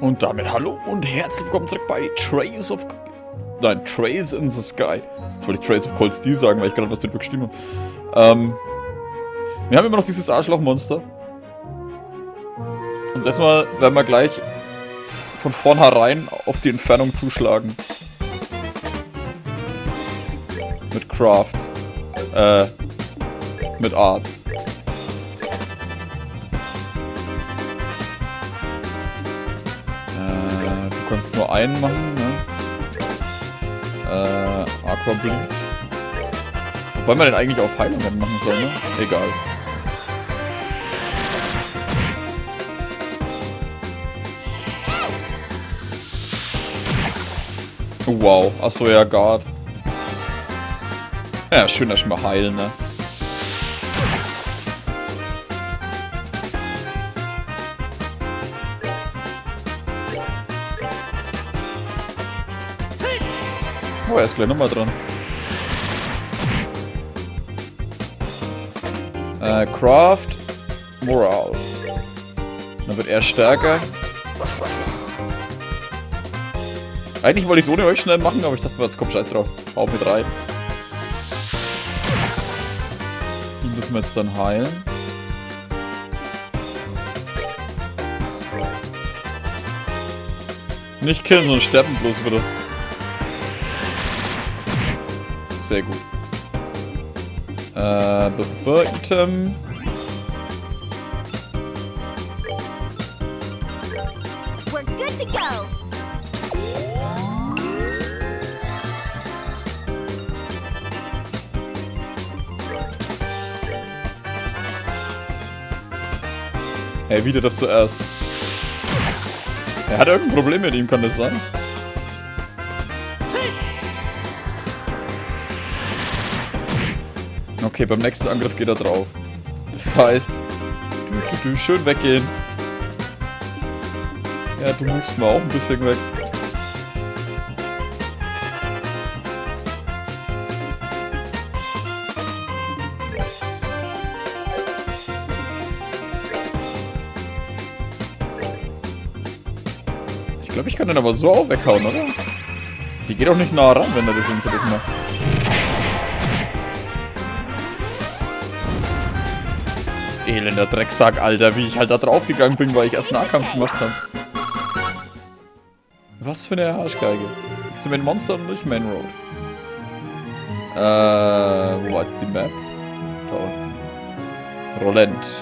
Und damit hallo und herzlich willkommen zurück bei Trails of... Nein, Trails in the Sky. Jetzt wollte ich Trails of Cold Steel sagen, weil ich gerade was drüber gestimmt habe. Wir haben immer noch dieses Arschlochmonster. Und erstmal werden wir gleich von vornherein auf die Entfernung zuschlagen. Mit Crafts. Mit Arts. Du kannst nur einen machen, ne? Aquablink. Wobei man den eigentlich auf Heilung dann machen soll, ne? Egal. Oh, wow. Achso, ja, Guard. Ja, schön, dass ich mal heile, ne? Er ist gleich nochmal dran. Craft Moral. Dann wird er stärker. Eigentlich wollte ich es ohne euch schnell machen, aber ich dachte mir, jetzt kommt scheiß drauf. Hau mit rein. Die müssen wir jetzt dann heilen. Nicht killen, sondern sterben bloß bitte. Sehr gut. Item. We're good to go. Hey, wieder das zuerst. Er hat irgendein Problem mit ihm, kann das sein? Okay, beim nächsten Angriff geht er drauf. Das heißt, du, schön weggehen. Ja, du musst mal auch ein bisschen weg. Ich glaube, ich kann den aber so auch weghauen, oder? Die geht auch nicht nah ran, wenn er das in so das macht. Elender Drecksack, Alter, wie ich halt da drauf gegangen bin, weil ich erst Nahkampf gemacht habe. Was für eine Arschgeige. Kriegst du mit Monster und durch Main Road? Wo war jetzt die Map? Da. Rolent. So,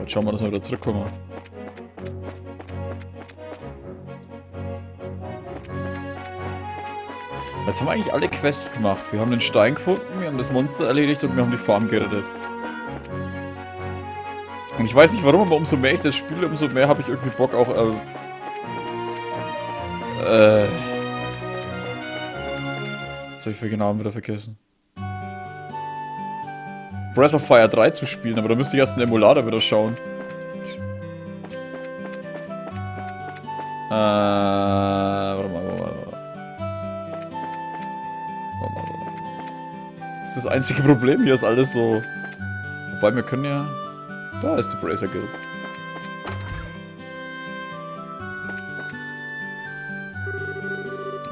jetzt schauen wir, dass wir wieder zurückkommen. Jetzt haben wir eigentlich alle Quests gemacht. Wir haben den Stein gefunden, wir haben das Monster erledigt und wir haben die Farm gerettet. Und ich weiß nicht warum, aber umso mehr ich das spiele, umso mehr habe ich irgendwie Bock auch Jetzt habe ich für den Namen wieder vergessen. Breath of Fire 3 zu spielen, aber da müsste ich erst einen Emulator wieder schauen. Warte mal. Das ist das einzige Problem, hier ist alles so... Wobei, wir können ja... Da ist die Bracer Guild.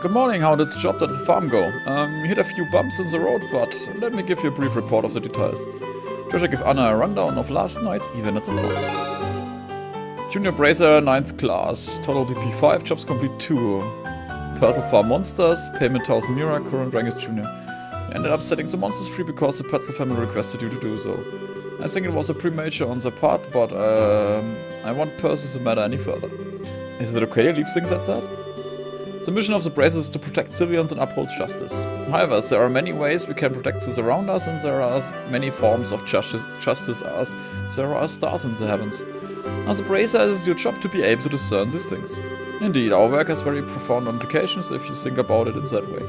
Good morning, how did the job at the farm go? You hit a few bumps in the road, but let me give you a brief report of the details. Joshua gave Anna a rundown of last night's event at the farm. Junior Bracer, 9th class. Total BP 5, jobs complete 2. Personal farm monsters, payment 1000 Mira, current rank is junior. You ended up setting the monsters free because the Petzel family requested you to do so. I think it was a premature on their part, but I won't pursue the matter any further. Is it okay to leave things at that? The mission of the Bracers is to protect civilians and uphold justice. However, there are many ways we can protect those around us, and there are many forms of justice as there are stars in the heavens. As a Bracer, it is your job to be able to discern these things. Indeed, our work has very profound implications if you think about it in that way.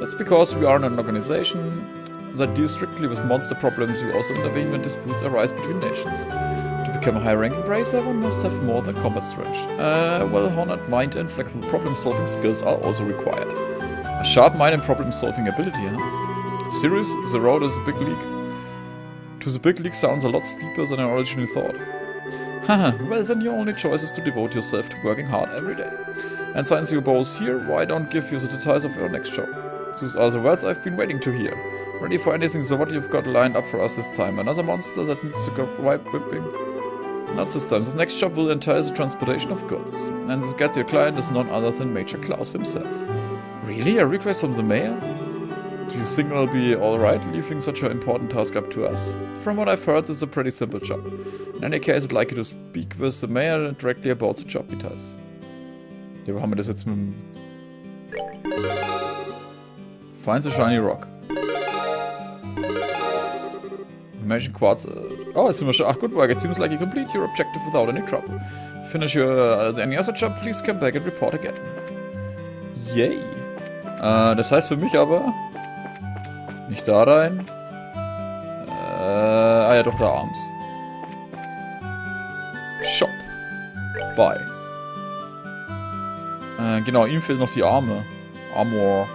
That's because we are an organization that deals strictly with monster problems. We also intervene when disputes arise between nations. To become a high-ranking Bracer, one must have more than combat strength. A well-honed mind and flexible problem-solving skills are also required. A sharp mind and problem-solving ability, huh? Serious, the road is a big league. To the big league sounds a lot steeper than I originally thought. Haha, well then your only choice is to devote yourself to working hard every day. And since your boss here, why don't give you the details of your next show? Those are the words I've been waiting to hear. Ready for anything, so what you've got lined up for us this time? Another monster that needs to go wipe whipping? Not this time, this next job will entail the transportation of goods. And this gets your client is none other than Major Klaus himself. Really? A request from the mayor? Do you think I'll be alright, leaving such an important task up to us? From what I've heard, it's a pretty simple job. In any case, I'd like you to speak with the mayor directly about the job details. Ja, wo haben wir das jetzt mit dem... Find the shiny rock. Mention quartz... oh, jetzt sind wir schon... Ach, good work. It seems like you complete your objective without any trouble. Finish your... any other job, please come back and report again. Yay. Das heißt für mich aber... Nicht da rein. Ah ja, doch, da abends. Shop. Buy. Genau, ihm fehlen noch die Arme. Armor.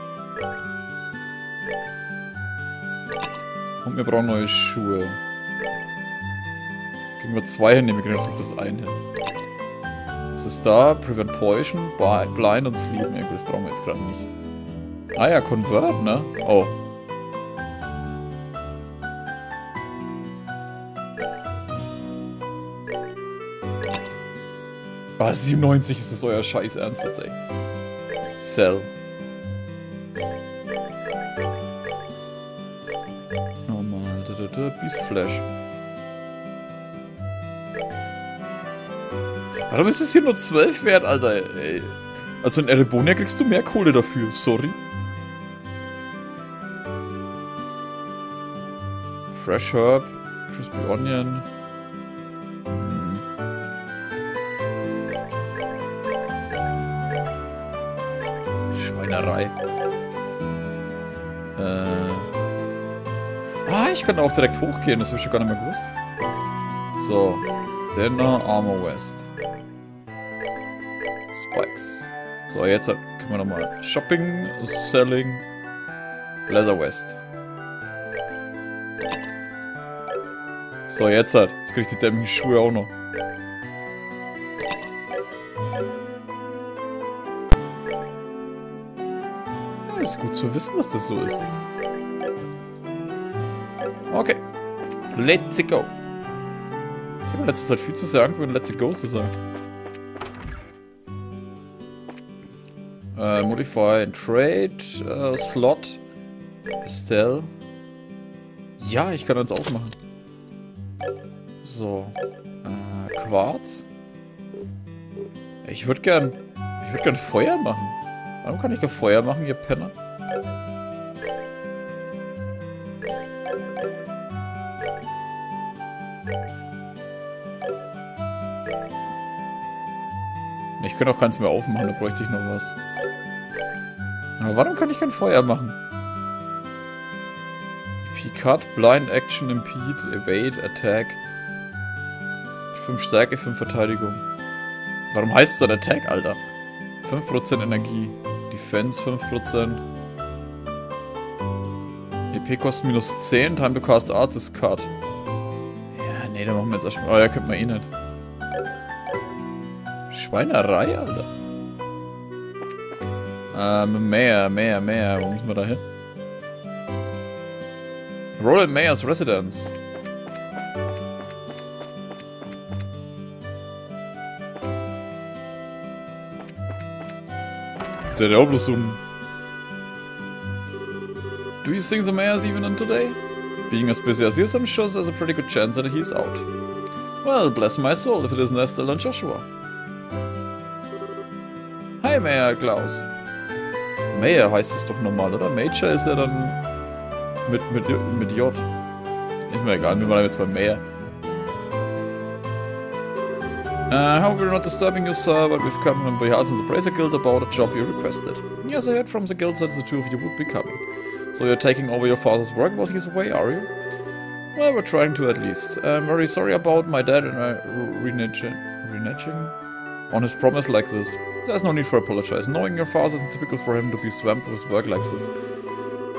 Und wir brauchen neue Schuhe. Kriegen wir zwei hin, nehmen wir noch das eine hin. Was ist da? Prevent Poison, Blind und Sleep. Nee, das brauchen wir jetzt gerade nicht. Ah ja, Convert, ne? Oh. Ah, 97 ist das euer Scheiß Ernst jetzt, ey. Sell. Nochmal. Beast Flash. Warum ist es hier nur 12 wert, Alter? Ey. Also in Erebonia kriegst du mehr Kohle dafür, sorry. Fresh Herb, Crispy Onion. Ich kann auch direkt hochgehen, das habe ich schon gar nicht mehr gewusst. So, Denner, Armor West. Spikes. So, jetzt können wir nochmal Shopping, Selling, Leather West. So, jetzt kriege ich die dämlichen Schuhe auch noch. Ist gut zu wissen, dass das so ist. Okay. Let's go. Ich habe in letzter Zeit viel zu sehr angewöhnt, let's go zu sagen. Modify and Trade. Slot. Estelle. Ja, ich kann das aufmachen. So. Quartz. Ich würde gern Feuer machen. Warum kann ich kein Feuer machen, ihr Penner? Ich könnte auch keins mehr aufmachen, da bräuchte ich noch was. Aber warum kann ich kein Feuer machen? Picard, Blind, Action, Impede, Evade, Attack. 5 Stärke, 5 Verteidigung. Warum heißt es dann Attack, Alter? 5% Energie. Defense 5%. EP kostet minus 10. Time to cast Arts ist Cut. Ja, nee, da machen wir jetzt erstmal. Oh, ja, könnte man eh nicht. Schweinerei, Alter. Mehr. Wo müssen wir da hin? Roland Mayer's Residence. Der hat auch bloß so ein... Do you think the mayor's even in today? Being as busy as he is, I'm sure there's a pretty good chance that he's out. Well, bless my soul, if it isn't Estelle and Joshua. Hi, Mayor Klaus. Mayor heißt es doch normal, oder? Major ist ja dann... mit J. Ist mir egal, wir waren jetzt bei Mayor. I hope we're not disturbing you, sir, but we've come on behalf of the Bracer Guild about a job you requested. Yes, I heard from the guild that the two of you would be coming. So you're taking over your father's work while he's away, are you? Well, we're trying to at least. I'm very sorry about my dad and reneging on his promise like this. There's no need for apologize. Knowing your father isn't typical for him to be swamped with work like this.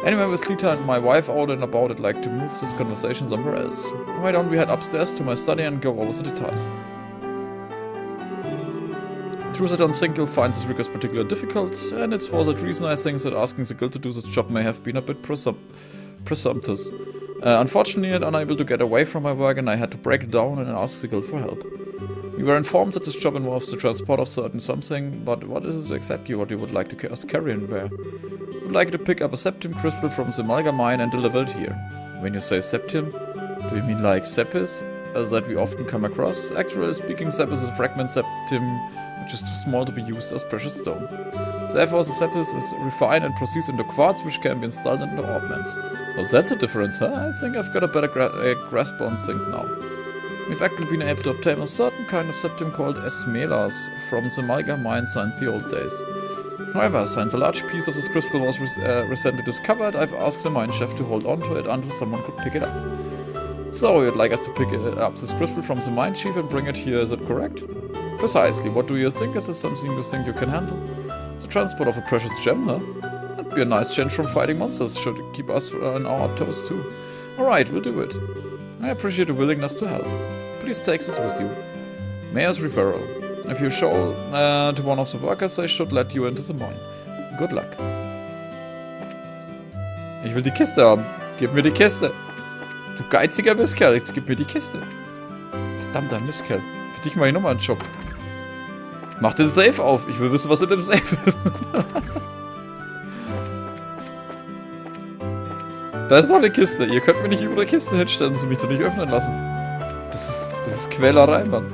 Anyway, with Lita and my wife out and about, I'd like to move this conversation somewhere else. Why don't we head upstairs to my study and go over the details? Through that Unsinkil finds this request particularly difficult, and it's for that reason I think that asking the guild to do this job may have been a bit presumptuous. Unfortunately, I'm unable to get away from my work and I had to break it down and ask the guild for help. We were informed that this job involves the transport of certain something, but what is it exactly what you would like to carry and where? I would like you to pick up a septium crystal from the Malga Mine and deliver it here. When you say septium, do you mean like seppis, as that we often come across? Actually speaking, seppis is a fragment septium which is too small to be used as precious stone. Therefore, the seppis is refined and proceeds into quartz, which can be installed into Orbments. Well, that's a difference, huh? I think I've got a better grasp on things now. We've actually been able to obtain a certain kind of septium called Esmelas from the Malga Mine since the old days. However, since a large piece of this crystal was recently discovered, I've asked the mine chef to hold on to it until someone could pick it up. So, you'd like us to pick up this crystal from the mine chief and bring it here, is that correct? Precisely. What do you think? Is this something you think you can handle? The transport of a precious gem, huh? That'd be a nice change from fighting monsters, should keep us on our toes too. Alright, we'll do it. I appreciate your willingness to help. Please take this with you. Mayor's referral. If you show to one of the workers, they should let you into the mine. Good luck. Ich will die Kiste haben. Gib mir die Kiste. Du geiziger Mistkerl, jetzt gib mir die Kiste. Verdammter Mistkerl. Für dich mache ich nochmal einen Job. Mach den Safe auf. Ich will wissen, was in dem Safe ist. Da ist noch eine Kiste. Ihr könnt mir nicht über der Kiste hinstellen, so mich doch nicht öffnen lassen. Das ist Quälerei, Mann.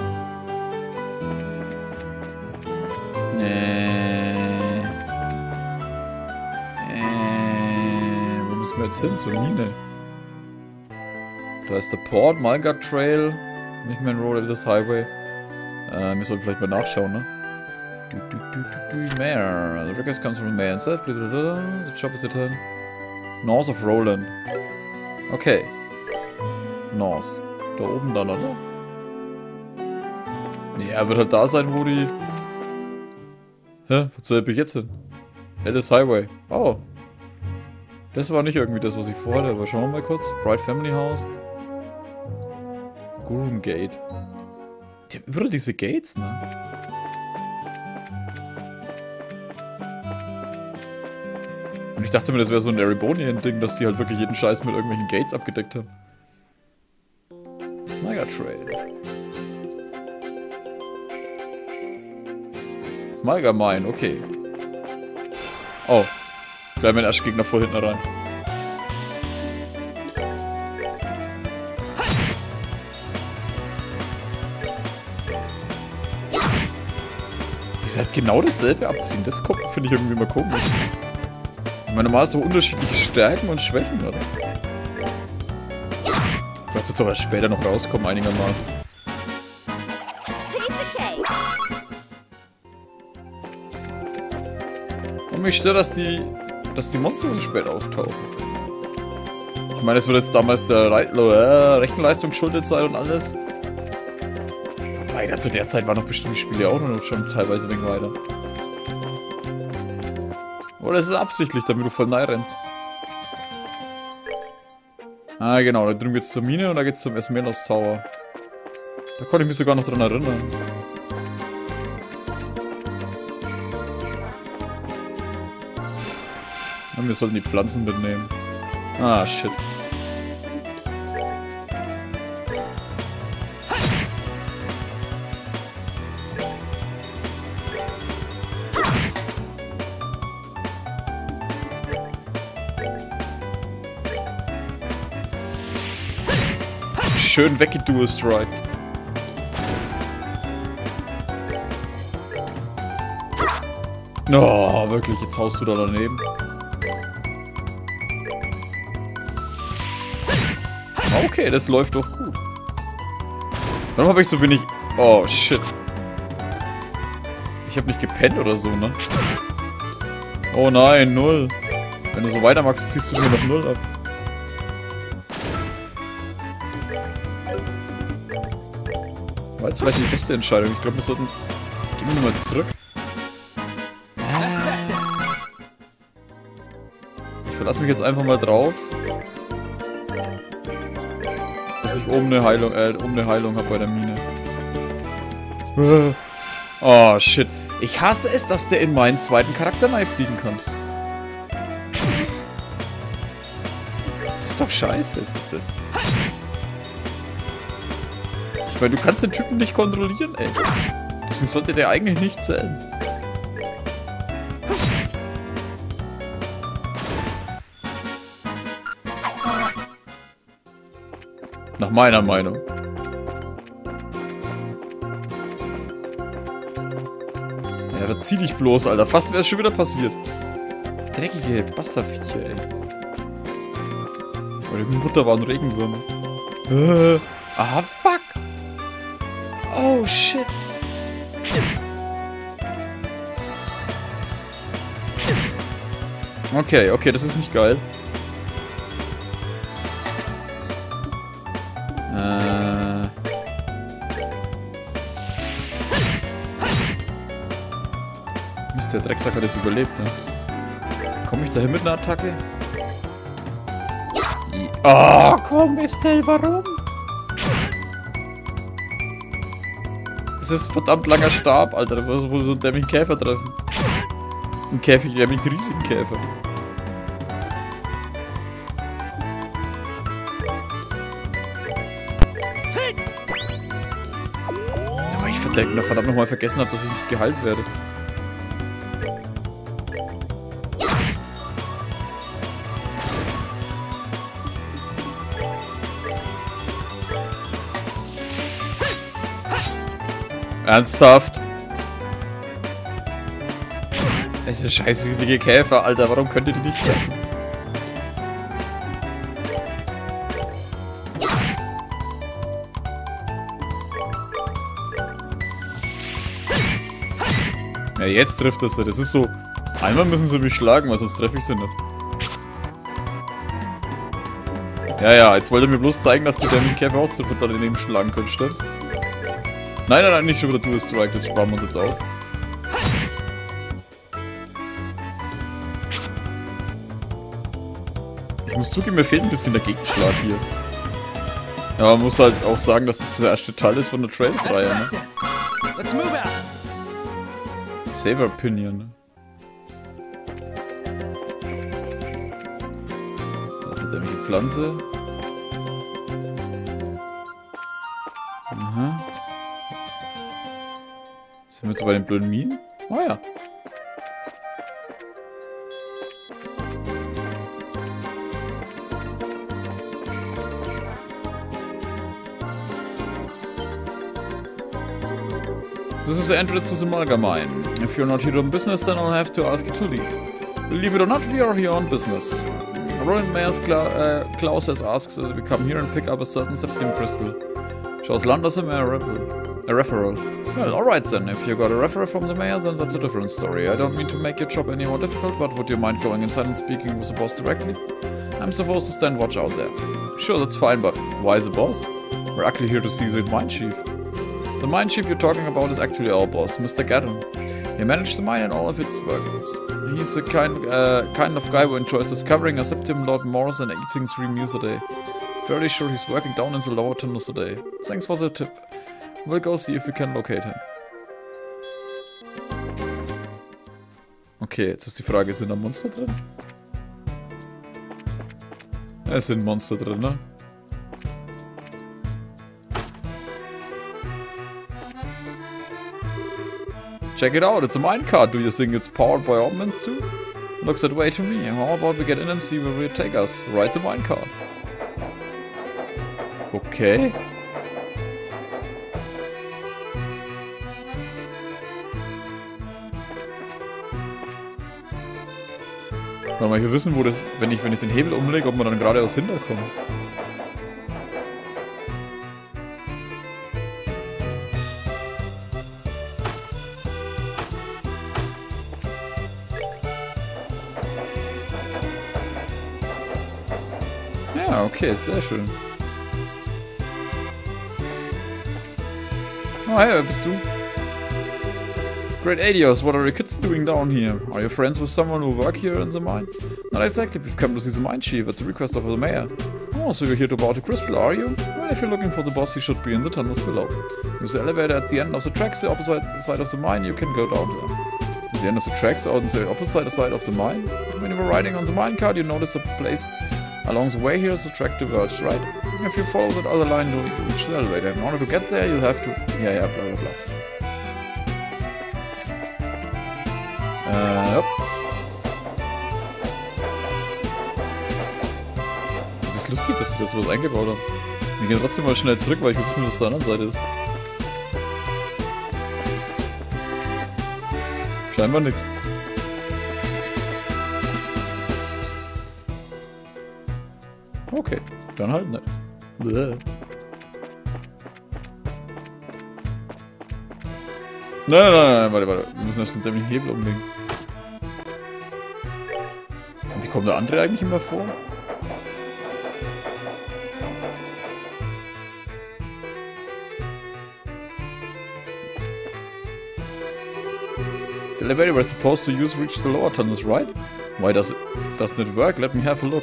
Wo müssen wir jetzt hin? Zur Mine. Da ist der Port, Malga Trail. Nicht mehr ein Rolent, das Highway. Wir sollten vielleicht mal nachschauen, ne? Mayor. The request comes from the mayor himself. The job is returned. North of Rolent. Okay. North. Da oben dann, oder? Nee, er wird halt da sein, wo die... Hä? Wo soll ich jetzt hin? Ellis Highway. Oh. Das war nicht irgendwie das, was ich vorhatte, aber schauen wir mal kurz. Bright Family House. Gurun Gate. Die haben überall diese Gates, ne? Und ich dachte mir, das wäre so ein Erebonien-Ding, dass die halt wirklich jeden Scheiß mit irgendwelchen Gates abgedeckt haben. Malga Trail. Malga Mine, okay. Oh. Gleich mein Aschgegner vor hinten rein. Sie hat genau dasselbe abziehen. Das finde ich irgendwie immer komisch. Ich meine, normal ist doch unterschiedliche Stärken und Schwächen, oder? Vielleicht wird es aber später noch rauskommen, einigermaßen. Und mich stört, dass die Monster so spät auftauchen. Ich meine, es wird jetzt damals der Rechenleistung geschuldet sein und alles. Leider, zu der Zeit waren noch bestimmt die Spiele auch noch schon teilweise wegen weiter. Oder ist es absichtlich, damit du voll nahe rennst? Ah, genau, da drüben geht's zur Mine und da geht's zum Esmelas Tower. Da konnte ich mich sogar noch dran erinnern. Ja, wir sollten die Pflanzen mitnehmen. Ah, shit. Schön weggedurst, right? Oh, wirklich, jetzt haust du da daneben. Okay, das läuft doch gut. Warum habe ich so wenig... Oh, shit. Ich habe nicht gepennt oder so, ne? Oh nein, 0. Wenn du so weitermachst, ziehst du mir noch 0 ab. War jetzt vielleicht die beste Entscheidung. Ich glaube, wir sollten... Gehen wir nochmal zurück. Ich verlasse mich jetzt einfach mal drauf. Dass ich oben eine Heilung habe bei der Mine. Oh, shit. Ich hasse es, dass der in meinen zweiten Charakter reinfliegen kann. Das ist doch scheiße, ist doch das. Ich meine, du kannst den Typen nicht kontrollieren, ey. Deswegen sollte der eigentlich nicht sein. Nach meiner Meinung. Ja, verzieh dich bloß, Alter. Fast wäre es schon wieder passiert. Dreckige Bastardviecher, ey. Meine Mutter waren Regenwürmer. Ah, fuck. Oh, shit. Okay, okay, das ist nicht geil. Mist, der Drecksack hat es überlebt, ne? Komme ich dahin mit einer Attacke? Oh, komm, Estelle, warum? Es ist ein verdammt langer Stab, Alter. Da muss wohl so einen dämlichen Käfer treffen. Ein Käfig, nämlich einen riesigen Käfer. Aber ich verdammt nochmal vergessen habe, dass ich nicht geheilt werde. Ernsthaft? Es ist scheiß riesige Käfer, Alter. Warum könnt ihr die nicht treffen? Ja, jetzt trifft es sie. Das ist so. Einmal müssen sie mich schlagen, weil sonst treffe ich sie nicht. Ja, ja. Jetzt wollt ihr mir bloß zeigen, dass die dämlichen Käfer auch zu Futter daneben schlagen können, stimmt's? Nein, nein, nein, nicht schon wieder Dual Strike, das sparen wir uns jetzt auf. Ich muss zugeben, mir fehlt ein bisschen der Gegenschlag hier. Ja, man muss halt auch sagen, dass das der erste Teil ist von der Trails-Reihe, ne? Saber Pinion, ne? Was mit der Pflanze? Sind wir jetzt bei den blöden Minen? Oh ja. This is the entrance to the Malga Mine. If you're not here on business, then I'll have to ask you to leave. Believe it or not, we are here on business. Rolent Mayor's Klaus has asked us to come here and pick up a certain septium crystal. Shows Landersham a referral. Well, alright then, if you got a referral from the mayor, then that's a different story. I don't mean to make your job any more difficult, but would you mind going inside and speaking with the boss directly? I'm supposed to stand watch out there. Sure, that's fine, but why the boss? We're actually here to see the mine chief. The mine chief you're talking about is actually our boss, Mr. Gaddon. He managed the mine and all of its workers. He's the kind of guy who enjoys discovering a septium lot more than eating 3 meals a day. Fairly sure he's working down in the lower timbers today. Thanks for the tip. We'll go see if we can locate him. Okay, jetzt ist die Frage, sind da Monster drin? Ja, es sind Monster drin, ne? Check it out, it's a minecart. Do you think it's powered by Orbments too? Looks that way to me. How about we get in and see where we take us? Ride the minecart. Okay. Kann man hier wissen, wo das, wenn ich den Hebel umlege, ob man dann geradeaus hinterkommt. Ja, okay, sehr schön. Oh, hey, wer bist du? Great Adios, what are the kids doing down here? Are you friends with someone who work here in the mine? Not exactly, we've come to see the mine chief at the request of the mayor. Oh, Oh, so you're here to buy the crystal, are you? Well, if you're looking for the boss, he should be in the tunnels below. There's an elevator at the end of the tracks, the opposite side of the mine, you can go down there. At the end of the tracks, on the opposite side of the mine? When you were riding on the mine cart, you noticed the place along the way here, the track diverged, right? If you follow that other line, you'll reach the elevator. In order to get there, you'll have to... Yeah, blah, blah, blah. Du bist lustig, dass die das was eingebaut haben. Wir gehen trotzdem mal schnell zurück, weil ich wissen, was da an der anderen Seite ist. Scheinbar nix. Okay, dann halt nicht. Bläh. Nein, warte. Wir müssen erst den dämlichen Hebel umlegen. Und wie kommt der andere eigentlich immer vor? The elevator we're supposed to use reached the lower tunnels, right? Why doesn't it work? Let me have a look.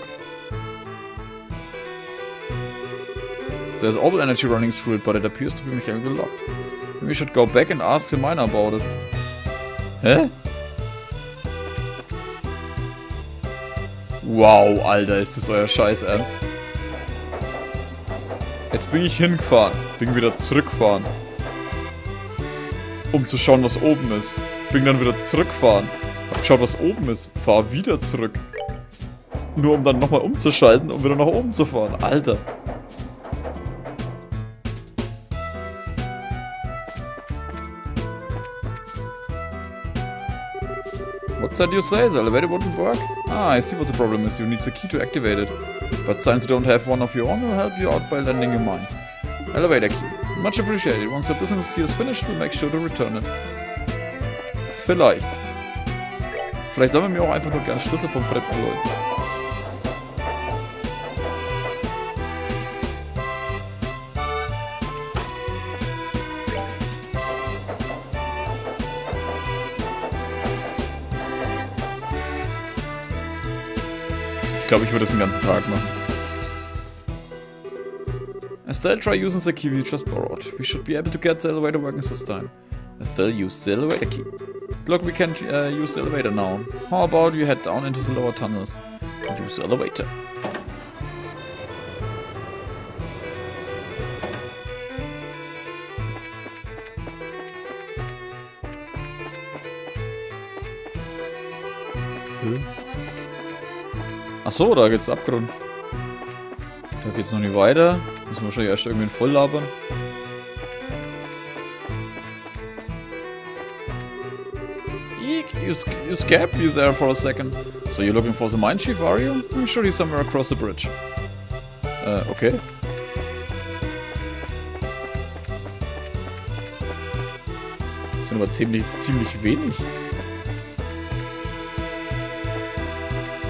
There's orbital energy running through it, but it appears to be mechanically locked. We should go back and ask the miner about it. Hä? Wow, Alter, ist das euer Scheiß Ernst? Jetzt bin ich hingefahren, bin wieder zurückgefahren. Um zu schauen, was oben ist. Bin dann wieder zurückgefahren, hab geschaut, was oben ist, fahr wieder zurück. Nur um dann nochmal umzuschalten, um wieder nach oben zu fahren. Alter. What did you say? The elevator wouldn't work? Ah, I see what the problem is. You need the key to activate it. But since you don't have one of your own, we'll help you out by lending you mine. Elevator key. Much appreciated. Once your business here is finished, we'll make sure to return it. Vielleicht. Vielleicht sammeln wir auch einfach nur gerne Schlüssel von fremden Leuten. Ich glaube, ich würde es den ganzen Tag machen. Estelle, try using the key we just borrowed. We should be able to get the elevator working this time. Estelle, use the elevator key. Look, we can use the elevator now. How about you head down into the lower tunnels? Use the elevator. Achso, da geht's Abgrund. Da geht's noch nicht weiter. Müssen wir wahrscheinlich erst irgendwie voll labern. Eek, you scared me there for a second. So you're looking for the mine chief, are you? I'm sure he's somewhere across the bridge. Okay. Das sind aber ziemlich wenig.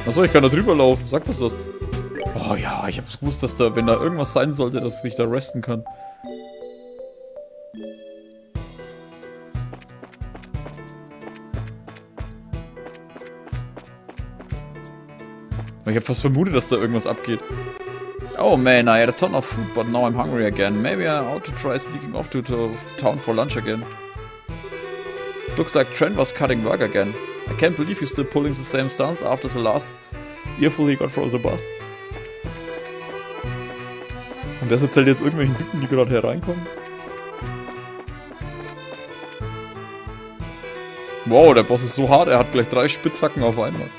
Achso, ich kann da drüber laufen. Sag das was. Oh ja, ich hab's gewusst, dass da, wenn da irgendwas sein sollte, dass ich da resten kann. Ich hab fast vermutet, dass da irgendwas abgeht. Oh man, I had a ton of food, but now I'm hungry again. Maybe I ought to try sneaking off to town for lunch again. It looks like Trent was cutting work again. I can't believe he's still pulling the same stance after the last earful he got from the bus. Und das erzählt jetzt irgendwelchen Typen, die gerade hereinkommen. Wow, der Boss ist so hart, er hat gleich 3 Spitzhacken auf einmal.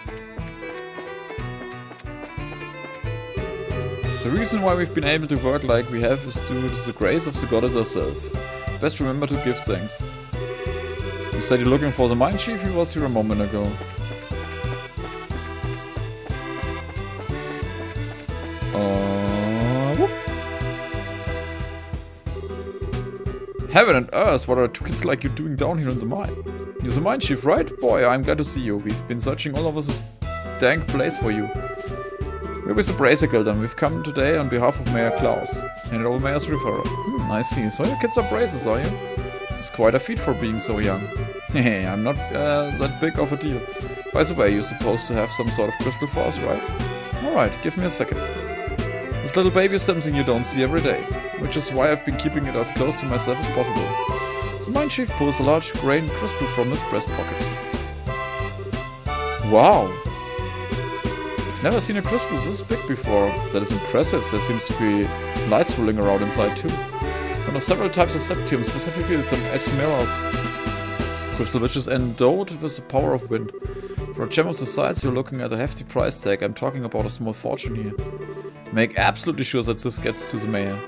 The reason why we've been able to work like we have is due to the grace of the goddess herself. Best remember to give thanks. You said you're looking for the mine chief, he was here a moment ago. Heaven and earth, what are two kids like you doing down here in the mine? You're the mine chief, right? Boy, I'm glad to see you. We've been searching all over this dank place for you. We're with the Bracer Guild and we've come today on behalf of Mayor Klaus and all Mayor's referral. I see. So you kids are bracers, are you? It's quite a feat for being so young. Hey, I'm not that big of a deal. By the way, you're supposed to have some sort of crystal for us, right? Alright, give me a second. The This little baby is something you don't see every day, which is why I've been keeping it as close to myself as possible. The mine chief pulls a large grain crystal from his breast pocket. Wow! I've never seen a crystal this big before. That is impressive. There seems to be lights rolling around inside too. One of several types of septium, specifically it's an Esmelas crystal, which is endowed with the power of wind. For a gem of the size, you're looking at a hefty price tag. I'm talking about a small fortune here. Make absolutely sure that this gets to the mayor.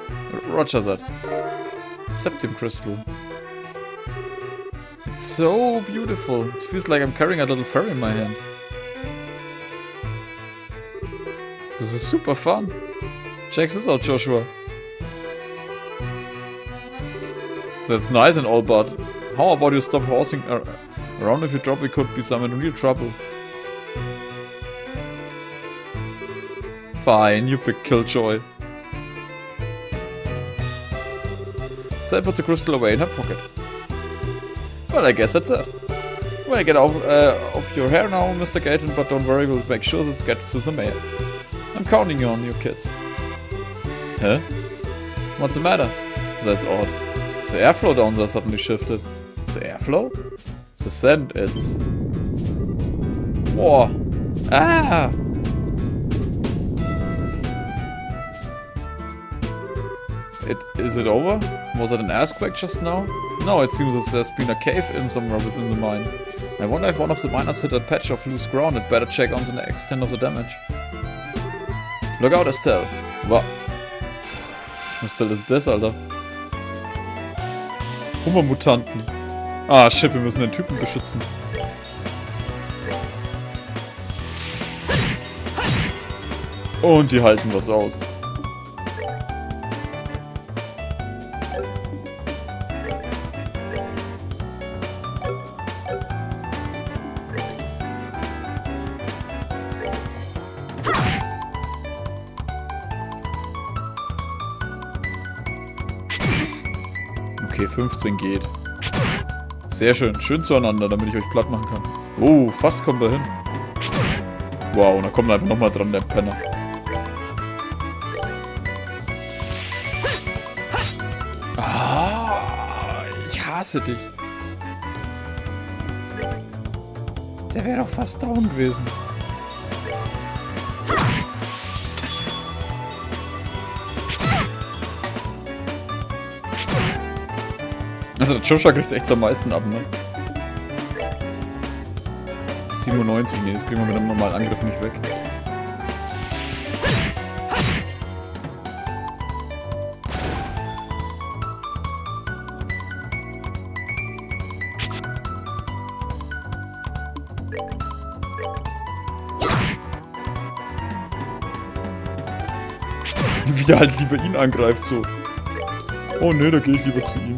Roger that. Septium crystal. It's so beautiful. It feels like I'm carrying a little fairy in my hand. This is super fun. Check this out, Joshua. That's nice and all, but how about you stop horsing around? If you drop, we could be some in real trouble. Fine, you big killjoy. Estelle puts the crystal away in her pocket. Well, I guess that's it. Well, get off your hair now, Mr. Gaddon, but don't worry, we'll make sure this gets to the mail. I'm counting on you, kids. Huh? What's the matter? That's odd. The airflow down there suddenly shifted. The airflow? The sand, it's... Whoa. Ah! Is it over? Was it an earthquake just now? No, it seems that there's been a cave-in somewhere within the mine. I wonder if one of the miners hit a patch of loose ground. It better check on the extent of the damage. Look out, Estelle! What? Estelle ist das, Alter? Hummermutanten. Ah, shit, wir müssen den Typen beschützen. Und die halten was aus. Okay, 15 geht. Sehr schön. Schön zueinander, damit ich euch platt machen kann. Oh, fast kommt er hin. Wow, und da kommt einfach nochmal dran, der Penner. Ah, ich hasse dich. Der wäre doch fast down gewesen. Also der Joshua kriegt echt am meisten ab, ne? 97, ne, das kriegen wir mit einem normalen Angriff nicht weg. Wie der halt lieber ihn angreift, so. Oh ne, da gehe ich lieber zu ihm.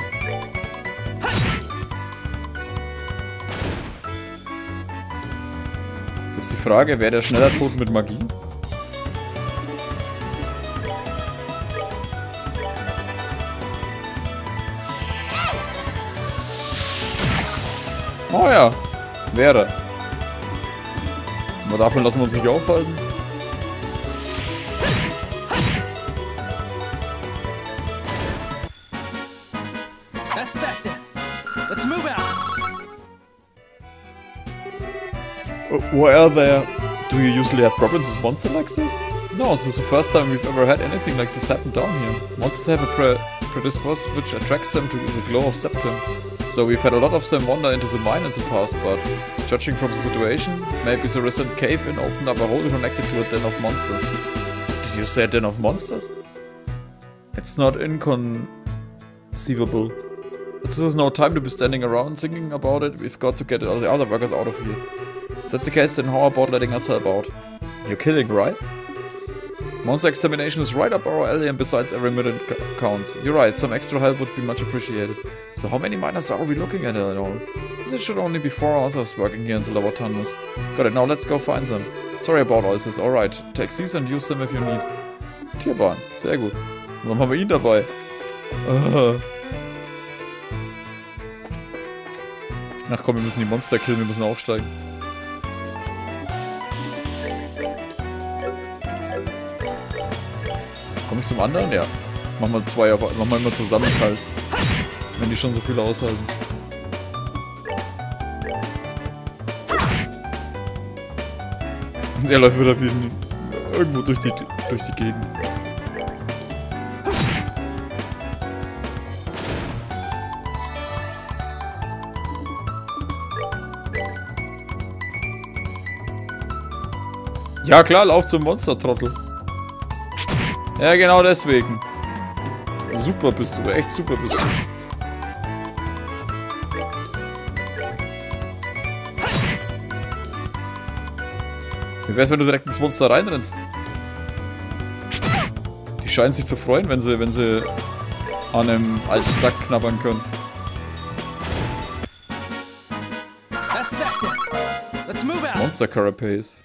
Frage, wäre der schneller tot mit Magie? Oh ja, wäre. Aber davon lassen wir uns nicht aufhalten. Well, there. Do you usually have problems with monsters like this? No, this is the first time we've ever had anything like this happen down here. Monsters have a predisposition which attracts them to the glow of septium. So we've had a lot of them wander into the mine in the past, but judging from the situation, maybe the recent cave-in opened up a hole connected to a den of monsters. Did you say a den of monsters? It's not inconceivable. This is no time to be standing around thinking about it. We've got to get all the other workers out of here. If that's the case, then how about letting us help out? You're kidding, right? Monster extermination is right up our alley, and besides, every minute counts. You're right, some extra help would be much appreciated. So how many miners are we looking at all? This should only be 4 others working here in the lower tunnels. Got it, now let's go find them. Sorry about all this, alright. Take these and use them if you need. Tierbahn, sehr gut. Warum haben wir ihn dabei? Ach komm, wir müssen die Monster killen, wir müssen aufsteigen. und zum anderen? Ja. Machen wir zwei, aber machen wir immer zusammen halt. Wenn die schon so viel aushalten. Und er läuft wieder wie irgendwo durch die Gegend. Ja klar, lauf zum Monstertrottel. Ja, genau deswegen. Super bist du, echt super bist du. Wie wär's, wenn du direkt ins Monster reinrennst? Die scheinen sich zu freuen, wenn sie an einem alten Sack knabbern können. Monster Carapace.